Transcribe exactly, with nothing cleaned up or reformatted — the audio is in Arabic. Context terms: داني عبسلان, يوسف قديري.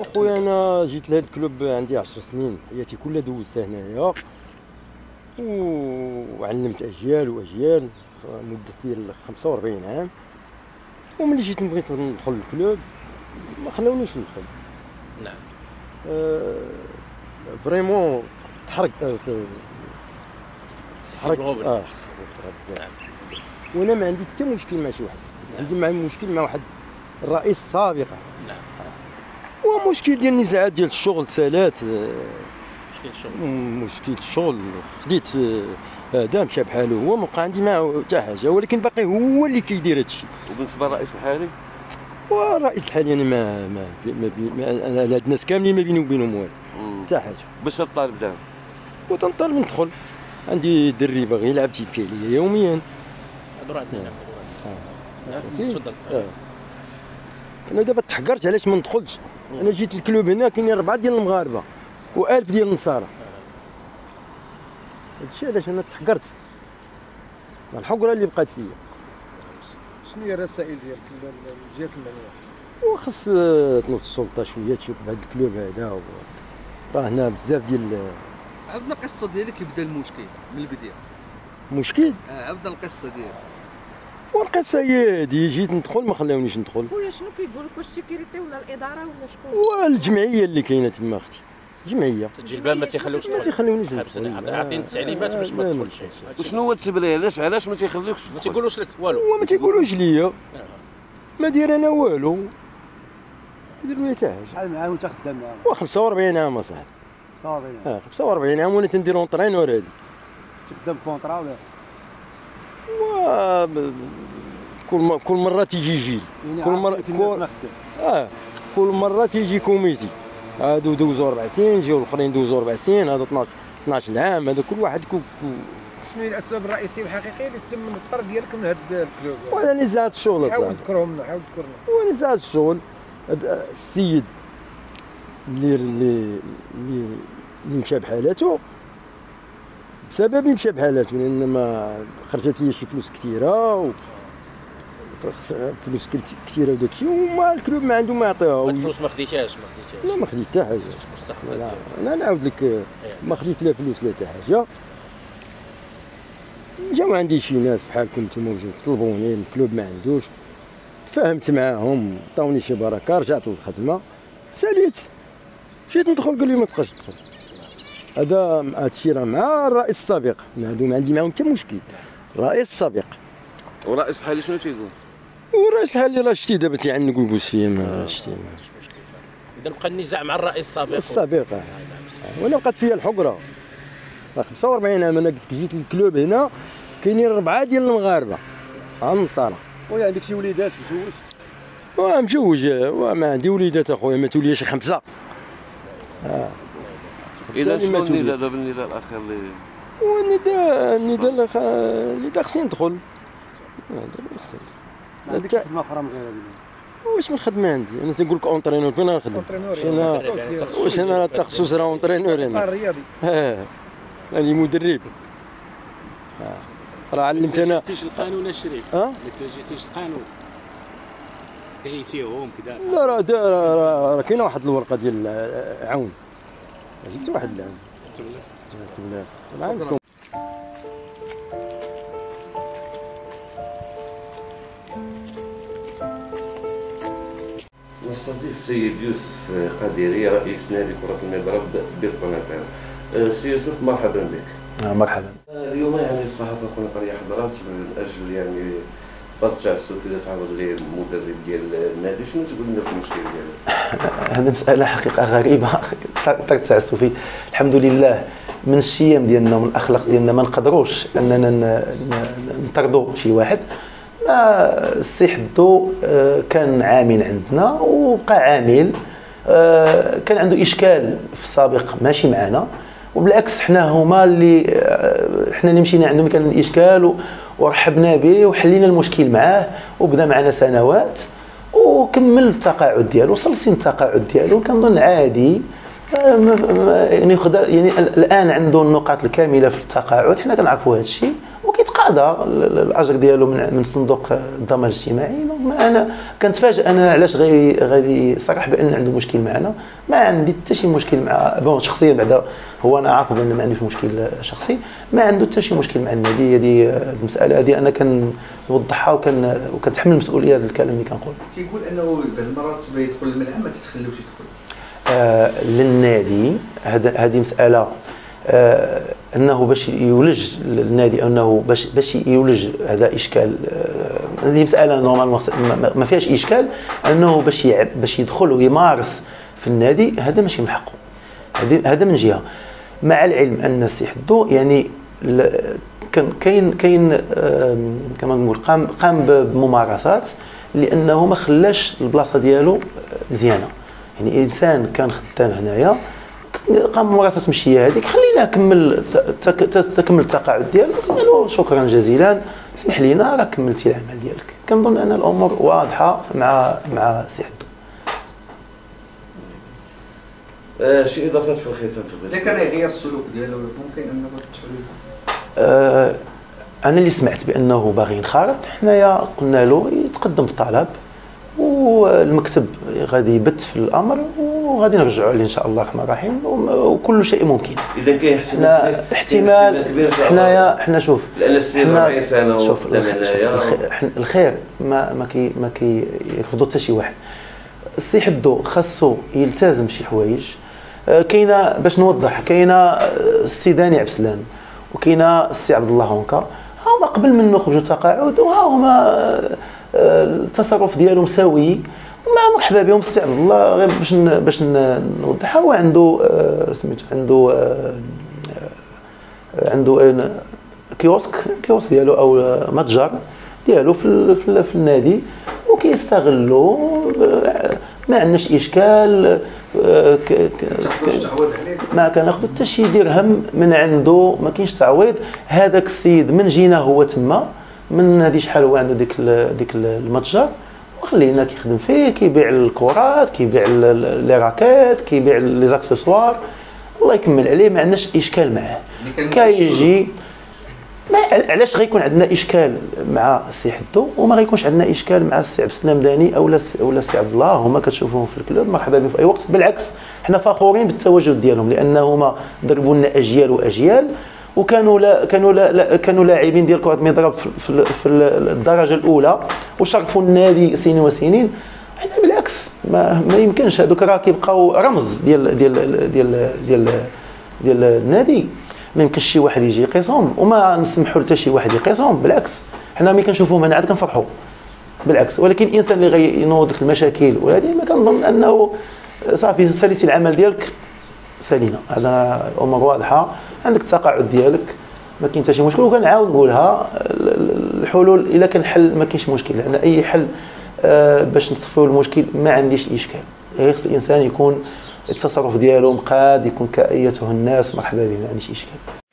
اخويا انا جيت لهذا الكلوب عندي عشر سنين، حياتي كلها دوزتها هنايا وعلمت اجيال واجيال مده ديال خمسة وأربعين عام. وملي جيت بغيت ندخل الكلوب ما خلاونيش ندخل. نعم فريمون تحرك تحرك اه بزاف. وانا ما عندي حتى مشكل مع شي واحد، عندي مع مشكل مع واحد الرئيس سابقا. نعم ومشكل ديال النزاعات ديال الشغل سالات. مشكل الشغل مشكل الشغل خديت هذا مشى بحاله، هو ما بقى عندي معه حتى حاجه، ولكن باقي هو اللي كيدير هذا الشيء. وبالنسبه للرئيس الحالي؟ والرئيس الحالي انا ما ما ما, ما انا هاد الناس كاملين ما بيني وبينهم والو حتى حاجه. باش تطالب دابا؟ وتنطالب ندخل، عندي دري باغي يلعب تيبكي عليا يوميا. عبر عندنا تفضل. انا دابا تحقرت علاش ما ندخلش. انا جيت الكلوب هنا كاينين ربعه ديال المغاربه وألف ديال النصارى، هادشي علاش انا تحقرت الحقره اللي بقات فيا. شنو هي الرسائل ديالك للجهات المعنيه؟ وخص تنوض السلطه شويه تشوف بهذا الكلوب هذا، راه هنا بزاف ديال. عاودنا القصه ديالك يبدا المشكل من البدايه. مشكل؟ اه عاودنا القصه ديالك. والقصه هي هادي، جيت ندخل ما خلاونيش ندخل. خويا شنو كيقول لك؟ واش السيكيريتي ولا الاداره ولا شكون؟ والجمعيه اللي كاينه تما اختي، جمعيه تجي الباب ما تيخليوكش تدخل. ما تيخليونيش ندخل، عاطيني التعليمات باش ما تدخلش. وشنو هو التبرير؟ علاش علاش ما تيخليوكش؟ ما تيقولوش لك والو. هو ما تيقولوش ليا، ما داير انا والو، كيديروا لي حتى حاجه. شحال معاهم انت خدام معاهم؟ و خمسة وأربعين عام اصاحبي. خمسة وأربعين عام. خمسة وأربعين عام وانا تندير اونطرينور. هادي تخدم كونطرا ولا؟ و كل كل مره تيجي جيل، كل مره كل اه كل مره تيجي كوميتي، هادو دوزو أربع سنين، جاو الاخرين دوزو أربع سنين، هذا اثنا عشر عام، هذا كل واحد كو. شنو هي الاسباب الرئيسيه الحقيقيه اللي تم الطرد ديالك من هاد الكلوب؟ ولا نزاعات الشغل. حاول تذكرهم، حاول تذكرنا. ونزاعات الشغل، السيد اللي اللي اللي مشى بحالاته، بسبب مشى بحالاته، لان ما خرجت لي شي فلوس كثيره و... فلوس كثيره وداك الشيء، وما الكلوب ما عنده ما يعطيها. الفلوس ما خديتهاش ما خديتهاش لا ما خديت حتى حاجه مستحيل. لا انا نعاود لك ما خديت لا فلوس لا حتى حاجه. جاو عندي شي ناس بحالكم انتم وجاو طلبوني، الكلوب ما عندوش، تفاهمت معاهم، عطاوني شي بركه، رجعت للخدمه، ساليت مشيت ندخل، قال لي ما تبقاش تدخل. هذا هادشي راه مع الرئيس السابق، هادو ما عندي معاهم حتى مشكل. الرئيس السابق والرئيس الحالي شنو تيقول؟ والرئيس الحالي راه شتي دابا تيعنق ويبوس فيا، ما شتي ماش مشكل. اذا بقى النزاع مع الرئيس السابق السابق ولا بقات فيا الحقره. راه خمسة وأربعين عام انا قلت لك، جيت للكلوب هنا كاينين ربعه ديال المغاربه النصارى. خويا عندك شي وليدات مزوج؟ واه مزوج، واه ما عندي وليدات اخويا، ماتوا لي شي خمسه. اه اذا شنو النداء دابا؟ النداء الاخر اللي هو النداء النداء الاخر النداء خصني ندخل. دابا خصني ما عندكش خدمه اخرى من غير هذه؟ واش من خدمه عندي؟ انا تنقول لك اونترينور، فين غنخدم؟ واش انا التخصص راه اونترينور، انا الرياضي اه انا مدرب. راه علمت انا. ما تجيتيش القانون الشريف؟ ما تجيتيش القانون دعيتيهم كذا؟ لا راه راه كاينه واحد الورقه ديال عون، جبت واحد العون. جبت بالله عندكم. نستضيف السيد يوسف قديري، رئيس نادي كرة المضرب بالقناطر. سي يوسف مرحبا بك. مرحبا. اليوم يعني الصحافة القناطرية حضرات من أجل يعني الضغط على السفير اللي تعرض ليه المدرب ديال النادي، شنو تقول لنا في المشكل ديالو؟ هذه مسألة حقيقة غريبة، الضغط التعسفي الحمد لله من الشيم ديالنا ومن الأخلاق ديالنا ما نقدروش أننا نطردوا شي واحد. السي حدو كان عامل عندنا وبقى عامل، كان عنده اشكال في السابق ماشي معنا، وبالعكس حنا هما اللي حنا اللي مشينا عندهم، كان الاشكال ورحبنا به وحلينا المشكل معاه، وبدا معنا سنوات وكمل التقاعد ديالو، وصل سن التقاعد ديالو كنظن عادي يعني، يعني الان عنده النقاط الكامله في التقاعد، حنا كنعرفوا هذا الشيء. قاضى الاجر ديالو من صندوق الضمان الاجتماعي. انا كنتفاجئ انا علاش غادي غادي صرح بان عنده مشكل معنا. ما عندي حتى شي مشكل مع بون شخصيا، بعدا هو انا عارف بان ما عنديش مشكل شخصي، ما عنده حتى شي مشكل مع النادي. هذه المساله هذه انا كنوضحها وكن وكنتحمل المسؤوليه ديال الكلام اللي كنقول. كيقول انه بعض المرات يدخل الملعب ما تتخلوش يدخل آه للنادي. هذه مساله آه انه باش يولج النادي، انه باش باش يولج هذا اشكال. هذه آه مساله نورمالمون ما فيهاش اشكال، انه باش يعب باش يدخل ويمارس في النادي، هذا ماشي من حقه. هذا من جهه، مع العلم ان السي حدو يعني كان كاين كاين آه كما نقول قام قام بممارسات لانه ما خلاش البلاصه ديالو مزيانه. يعني انسان كان خدام هنايا قام بممارسه المشيه هذيك، خليناه كمل تكمل التقاعد ديالك، قالوا شكرا جزيلا اسمح لينا راك كملتي العمل ديالك. كنظن ان الامور واضحه مع مع سي حدو. آه شي اضافات في الختام؟ اذا كان يغير السلوك ديالو ممكن انه تشري. انا اللي سمعت بانه باغي ينخرط، حنايا قلنا له يتقدم بطلب والمكتب غادي يبت في الامر وغادي نرجعوا عليه ان شاء الله الرحمن الرحيم، وكل شيء ممكن. اذا كاين احتمال حنايا حنا شوف لان السيد الرئيس انا شوف الخير ما ما كي ما كيرفضوا حتى شي واحد. السي حدو خاصو يلتزم شي حوايج. كاينه باش نوضح، كاينه السي داني عبسلان وكاينه السي عبد الله هونكا، هما قبل منه خرجوا تقاعد وها هما التصرف ديالهم سوي. ما مرحبا بهم. السي عبد الله غير باش باش نوضحها، هو عنده سميتو عنده عنده كيوسك كيوسك ديالو او متجر ديالو في في, في النادي، وكيستغلوا. ما عندناش اشكال، ما كناخذوا حتى شي درهم من عنده، ما كاينش تعويض. هذاك السيد من جينا هو تما من هذه شحال هو عنده ديك ديك المتجر، وخلينا كيخدم فيه، كيبيع الكرات، كيبيع لي راكيت، كيبيع لي زاكسيسوار، الله يكمل عليه. ما عندناش اشكال معاه. كيجي ما علاش غيكون عندنا اشكال مع السي حدو وما غيكونش عندنا اشكال مع السي عبد السلام داني او ولا السي عبد الله؟ هما كتشوفوهم في الكلوب، مرحبا بهم في اي وقت. بالعكس حنا فخورين بالتواجد ديالهم، لانهما ضربوا لنا اجيال واجيال، وكانوا لا كانوا لا, لا كانوا لاعبين ديال كرة المضرب في, في الدرجة الأولى، وشرفوا النادي سنين وسنين. حنا بالعكس ما, ما يمكنش، هذوك راه كيبقاو رمز ديال ديال ديال ديال ديال, ديال النادي. ما يمكنش شي واحد يجي يقيسهم، وما نسمحوا حتى شي واحد يقيسهم. بالعكس حنا ملي كنشوفوهم هنا عاد كنفرحوا بالعكس. ولكن الإنسان اللي غينوض لك المشاكل وهذه، ما كنظن أنه صافي ساليتي العمل ديالك سالينا. هذا الامور واضحه، عندك التقاعد ديالك ما كاين حتى شي مشكل. وكنعاود نقولها، الحلول الا كان حل ما كاينش مشكل، لان اي حل باش نصفيو المشكل ما عنديش اشكال. غير خص الانسان يكون التصرف ديالو مقاد، يكون كايته الناس مرحبا به، ما عنديش اشكال.